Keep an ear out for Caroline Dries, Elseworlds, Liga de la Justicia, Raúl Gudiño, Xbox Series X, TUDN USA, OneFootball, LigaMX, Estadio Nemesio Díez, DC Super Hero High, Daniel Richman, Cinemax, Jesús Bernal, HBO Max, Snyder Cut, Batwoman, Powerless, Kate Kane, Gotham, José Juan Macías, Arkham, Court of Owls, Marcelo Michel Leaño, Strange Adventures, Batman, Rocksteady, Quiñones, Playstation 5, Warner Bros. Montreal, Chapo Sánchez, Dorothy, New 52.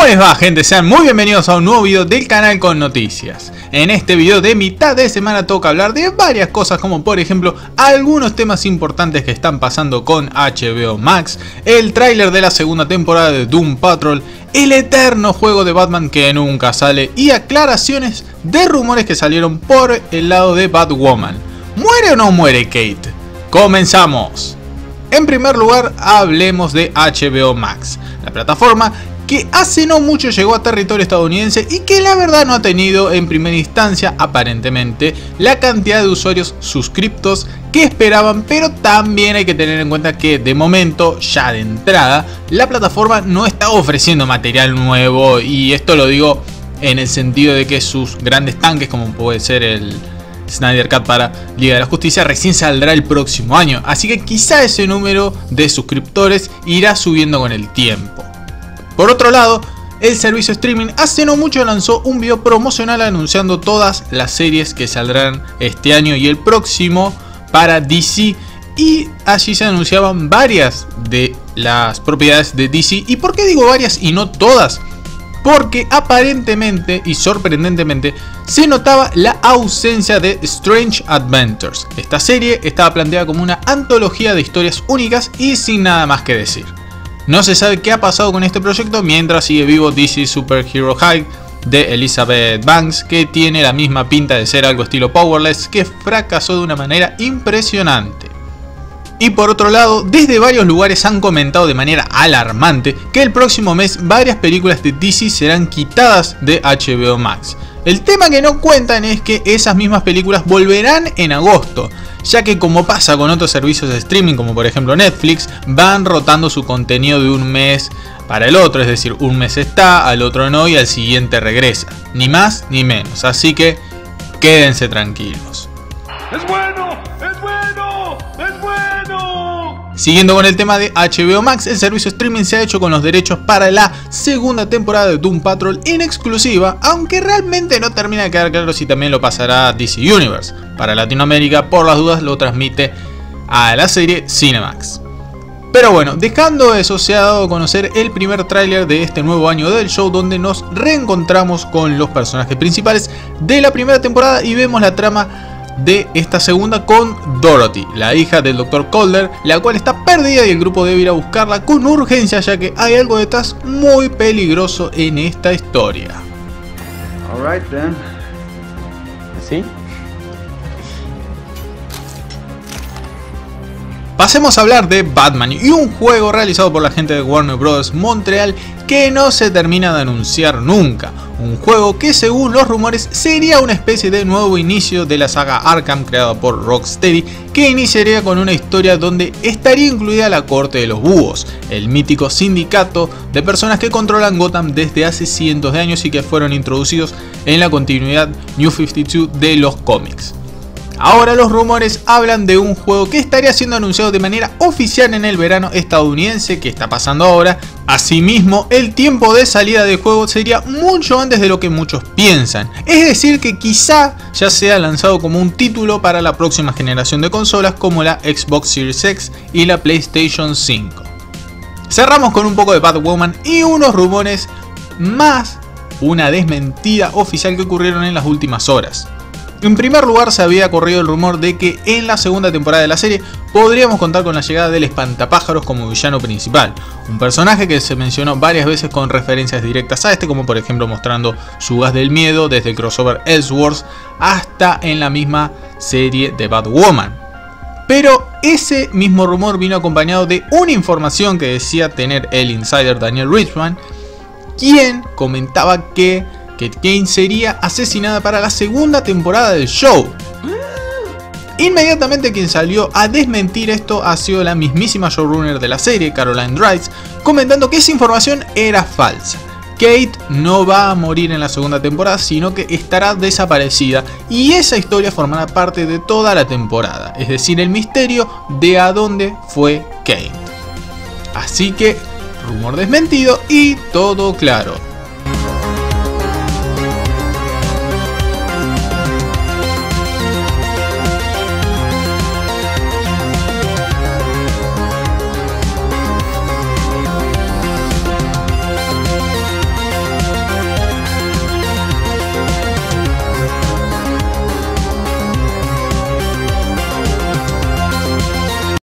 ¿Cómo les va, gente? Sean muy bienvenidos a un nuevo video del canal con noticias. En este video de mitad de semana toca hablar de varias cosas, como por ejemplo algunos temas importantes que están pasando con HBO Max, el tráiler de la segunda temporada de Doom Patrol, el eterno juego de Batman que nunca sale y aclaraciones de rumores que salieron por el lado de Batwoman. ¿Muere o no muere Kate? ¡Comenzamos! En primer lugar, hablemos de HBO Max, la plataforma que hace no mucho llegó a territorio estadounidense y que la verdad no ha tenido en primera instancia, aparentemente, la cantidad de usuarios suscriptos que esperaban, pero también hay que tener en cuenta que de momento, ya de entrada, la plataforma no está ofreciendo material nuevo, y esto lo digo en el sentido de que sus grandes tanques, como puede ser el Snyder Cut para Liga de la Justicia, recién saldrá el próximo año, así que quizá ese número de suscriptores irá subiendo con el tiempo. Por otro lado, el servicio streaming hace no mucho lanzó un video promocional anunciando todas las series que saldrán este año y el próximo para DC, y allí se anunciaban varias de las propiedades de DC. ¿Y por qué digo varias y no todas? Porque aparentemente y sorprendentemente se notaba la ausencia de Strange Adventures. Esta serie estaba planteada como una antología de historias únicas y sin nada más que decir. No se sabe qué ha pasado con este proyecto mientras sigue vivo DC Super Hero High de Elizabeth Banks, que tiene la misma pinta de ser algo estilo Powerless, que fracasó de una manera impresionante. Y por otro lado, desde varios lugares han comentado de manera alarmante que el próximo mes varias películas de DC serán quitadas de HBO Max. El tema que no cuentan es que esas mismas películas volverán en agosto, ya que, como pasa con otros servicios de streaming como por ejemplo Netflix, van rotando su contenido de un mes para el otro, es decir, un mes está, al otro no y al siguiente regresa, ni más ni menos, así que quédense tranquilos. ¡Es bueno! ¡Es bueno! ¡Es bueno! Siguiendo con el tema de HBO Max, el servicio streaming se ha hecho con los derechos para la segunda temporada de Doom Patrol en exclusiva, aunque realmente no termina de quedar claro si también lo pasará DC Universe. Para Latinoamérica, por las dudas, lo transmite a la serie Cinemax. Pero bueno, dejando eso, se ha dado a conocer el primer tráiler de este nuevo año del show, donde nos reencontramos con los personajes principales de la primera temporada y vemos la trama de esta segunda con Dorothy, la hija del Dr. Calder, la cual está perdida y el grupo debe ir a buscarla con urgencia, ya que hay algo detrás muy peligroso en esta historia. All right, then. ¿Sí? Pasemos a hablar de Batman y un juego realizado por la gente de Warner Bros. Montreal que no se termina de anunciar nunca. Un juego que, según los rumores, sería una especie de nuevo inicio de la saga Arkham creada por Rocksteady, que iniciaría con una historia donde estaría incluida la corte de los búhos, el mítico sindicato de personas que controlan Gotham desde hace cientos de años y que fueron introducidos en la continuidad New 52 de los cómics. Ahora los rumores hablan de un juego que estaría siendo anunciado de manera oficial en el verano estadounidense que está pasando ahora. Asimismo, el tiempo de salida del juego sería mucho antes de lo que muchos piensan. Es decir, que quizá ya sea lanzado como un título para la próxima generación de consolas como la Xbox Series X y la Playstation 5. Cerramos con un poco de Batwoman y unos rumores más, una desmentida oficial que ocurrieron en las últimas horas. En primer lugar, se había corrido el rumor de que en la segunda temporada de la serie podríamos contar con la llegada del espantapájaros como villano principal, un personaje que se mencionó varias veces con referencias directas a este, como por ejemplo mostrando su gas del miedo desde el crossover Elseworlds hasta en la misma serie de Batwoman. Pero ese mismo rumor vino acompañado de una información que decía tener el insider Daniel Richman, quien comentaba que Kate Kane sería asesinada para la segunda temporada del show. Inmediatamente quien salió a desmentir esto ha sido la mismísima showrunner de la serie, Caroline Dries, comentando que esa información era falsa. Kate no va a morir en la segunda temporada, sino que estará desaparecida, y esa historia formará parte de toda la temporada, es decir, el misterio de a dónde fue Kate. Así que rumor desmentido y todo claro.